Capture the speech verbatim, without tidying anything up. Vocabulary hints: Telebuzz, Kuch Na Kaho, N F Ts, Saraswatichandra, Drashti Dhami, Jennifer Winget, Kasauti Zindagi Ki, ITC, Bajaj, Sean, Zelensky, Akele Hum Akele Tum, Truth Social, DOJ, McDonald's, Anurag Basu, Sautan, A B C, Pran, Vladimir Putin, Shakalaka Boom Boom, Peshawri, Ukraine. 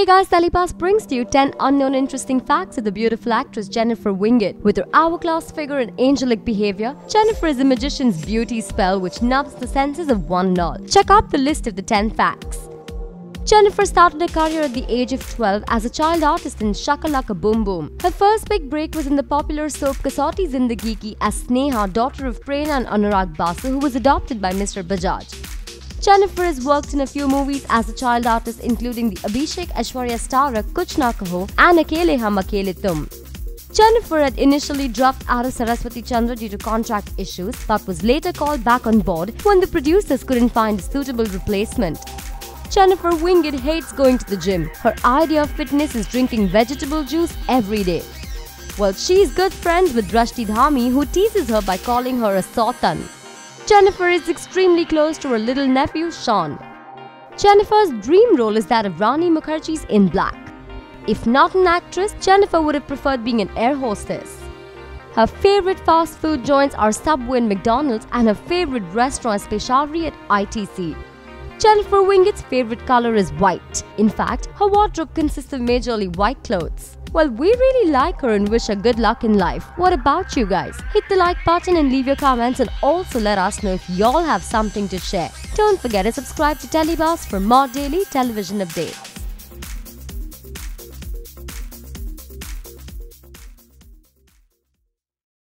Hey guys, Telebuzz brings to you ten unknown interesting facts of the beautiful actress Jennifer Winget. With her hourglass figure and angelic behavior, Jennifer is a magician's beauty spell which numbs the senses of one and all. Check out the list of the ten facts. Jennifer started her career at the age of twelve as a child artist in Shakalaka Boom Boom. Her first big break was in the popular soap Kasauti Zindagi Ki as Sneha, daughter of Pran and Anurag Basu, who was adopted by Mister Bajaj. Jennifer has worked in a few movies as a child artist, including the Abhishek Aishwarya starrer Kuch Na Kaho and Akele Hum Akele Tum. Jennifer had initially dropped out of Saraswatichandra due to contract issues, but was later called back on board when the producers couldn't find a suitable replacement. Jennifer Winget hates going to the gym. Her idea of fitness is drinking vegetable juice every day. Well, she's good friends with Drashti Dhami, who teases her by calling her a Sautan. Jennifer is extremely close to her little nephew, Sean. Jennifer's dream role is that of Rani Mukherjee's in Black. If not an actress, Jennifer would have preferred being an air hostess. Her favorite fast food joints are Subway and McDonald's, and her favorite restaurant is Peshawri at I T C. Jennifer Winget's favorite color is white. In fact, her wardrobe consists of majorly white clothes. Well, we really like her and wish her good luck in life. What about you guys? Hit the like button and leave your comments, and also let us know if y'all have something to share. Don't forget to subscribe to Telebuzz for more daily television updates.